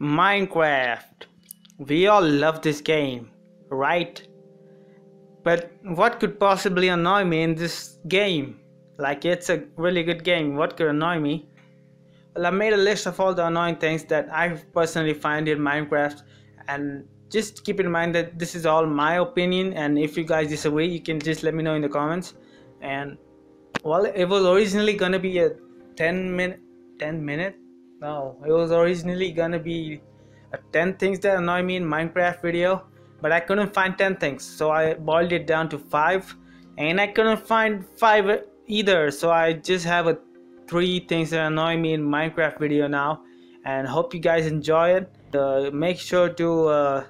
Minecraft. We all love this game, right? But what could possibly annoy me in this game? Like, it's a really good game. What could annoy me? Well, I made a list of all the annoying things that I personally find in Minecraft, and just keep in mind that this is all my opinion, and if you guys disagree, you can just let me know in the comments. And well, it was originally gonna be a 10 things that annoy me in Minecraft video, but I couldn't find 10 things, so I boiled it down to 5, and I couldn't find 5 either, so I just have a 3 things that annoy me in Minecraft video now, and hope you guys enjoy it. Make sure to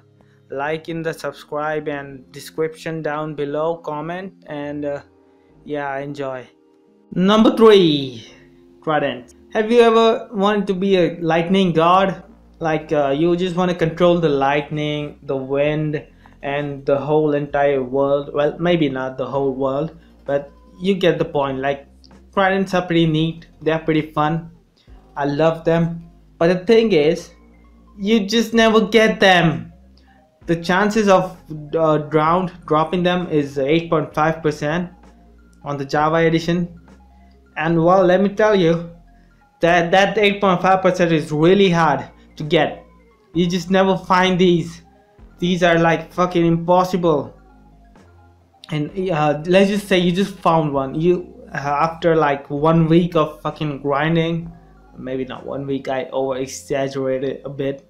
like in the subscribe and description down below, comment, and yeah, enjoy. Number 3, Trident. Have you ever wanted to be a lightning god? Like, you just want to control the lightning, the wind, and the whole entire world. Well, maybe not the whole world, but you get the point. Like, Tridents are pretty neat, they're pretty fun, I love them, but the thing is, you just never get them. The chances of Drowned dropping them is 8.5% on the Java edition, and well, let me tell you that 8.5% is really hard to get. You just never find these. These are like fucking impossible. And let's just say you just found one, you after like 1 week of fucking grinding. Maybe not 1 week, I over exaggerated a bit,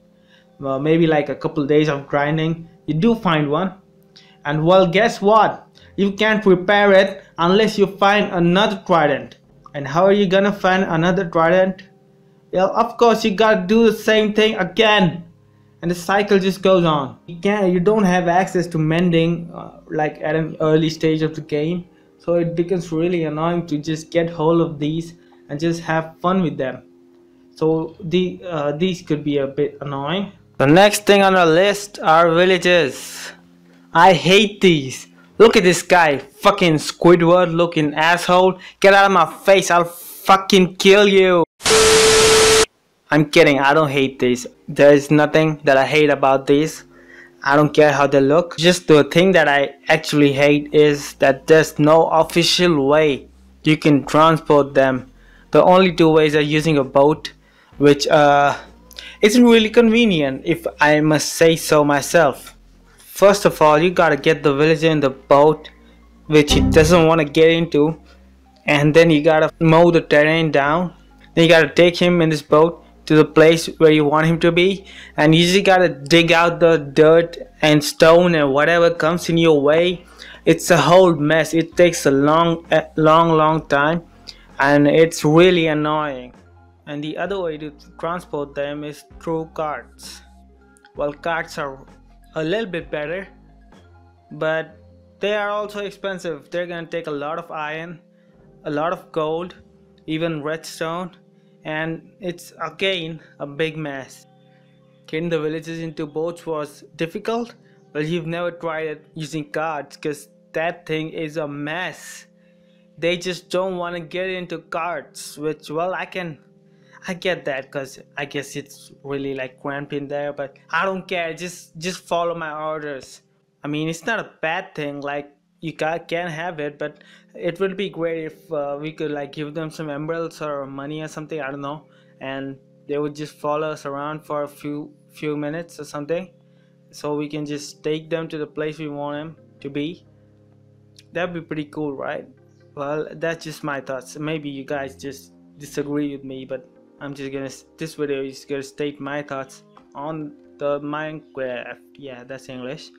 well, maybe like a couple days of grinding, you do find one, and well, guess what, you can't repair it unless you find another trident. And how are you gonna find another trident? Well, of course you gotta do the same thing again, and the cycle just goes on. You don't have access to mending like at an early stage of the game, so it becomes really annoying to just get hold of these and just have fun with them. So these could be a bit annoying. The next thing on our list are villages. I hate these. Look at this guy, fucking Squidward looking asshole. Get out of my face, I'll fucking kill you. I'm kidding, I don't hate these. There is nothing that I hate about these. I don't care how they look. Just the thing that I actually hate is that there's no official way you can transport them. The only two ways are using a boat, which isn't really convenient, if I must say so myself. First of all, you gotta get the villager in the boat, which he doesn't want to get into, and then you gotta mow the terrain down. Then you gotta take him in this boat to the place where you want him to be, and you just gotta dig out the dirt and stone and whatever comes in your way. It's a whole mess. It takes a long time, and it's really annoying. And the other way to transport them is through carts. Well, carts are a little bit better, but they are also expensive. They're gonna take a lot of iron, a lot of gold, even redstone, and it's again a big mess. Getting the villages into boats was difficult, but you've never tried it using carts, because that thing is a mess. They just don't want to get into carts, which, well, I get that, because I guess it's really like cramped in there, but I don't care, just follow my orders. I mean, it's not a bad thing, like, you can have it, but it would be great if we could like give them some emeralds or money or something, I don't know, and they would just follow us around for a few minutes or something, so we can just take them to the place we want them to be. That'd be pretty cool, right? Well, that's just my thoughts. Maybe you guys just disagree with me, but I'm just gonna, this video is gonna state my thoughts on the Minecraft. Yeah, that's English.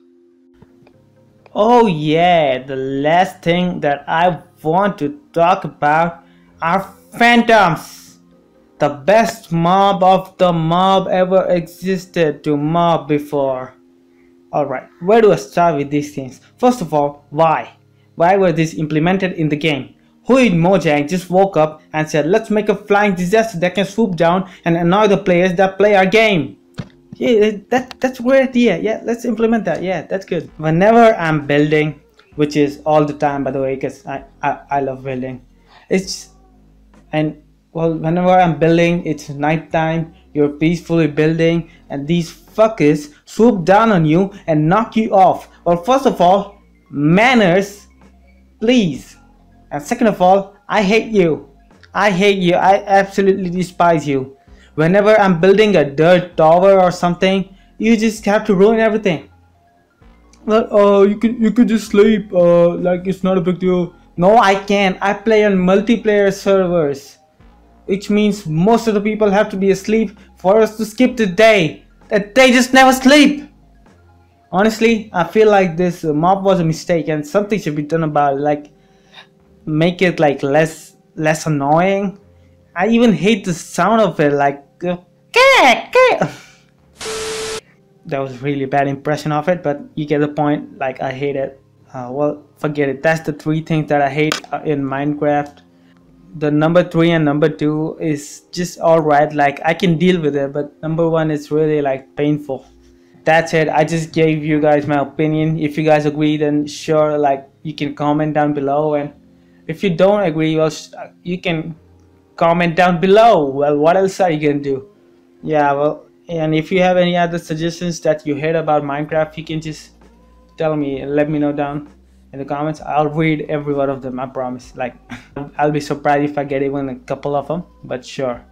Oh yeah, the last thing that I want to talk about are Phantoms. The best mob of the mob ever existed to mob before. Alright, where do I start with these things? First of all, why? Why were these implemented in the game? Who in Mojang just woke up and said, let's make a flying disaster that can swoop down and annoy the players that play our game? Yeah, that's a great idea. Yeah, let's implement that. Yeah, that's good. Whenever I'm building, which is all the time, by the way, because I love building. Whenever I'm building, it's nighttime, You're peacefully building and these fuckers swoop down on you and knock you off. Well, first of all, manners, please. And second of all, I hate you. I hate you. I absolutely despise you. Whenever I'm building a dirt tower or something, you just have to ruin everything. Well, you can just sleep. Like it's not a big deal. No, I can't. I play on multiplayer servers, which means most of the people have to be asleep for us to skip the day. That they just never sleep. Honestly, I feel like this mob was a mistake and something should be done about it. Like, make it like less annoying. I even hate the sound of it. Like, that was really bad impression of it, but you get the point. Like, I hate it. Well, forget it. That's the three things that I hate in Minecraft. The number 3 and number 2 is just alright. Like, I can deal with it, but number 1 is really like painful. That's it. I just gave you guys my opinion. If you guys agree, then sure, like, you can comment down below, and if you don't agree, well, you can comment down below. Well, what else are you gonna do? Yeah, well, and if you have any other suggestions that you heard about Minecraft, you can just tell me and let me know down in the comments. I'll read every one of them, I promise. Like, I'll be surprised if I get even a couple of them, but sure.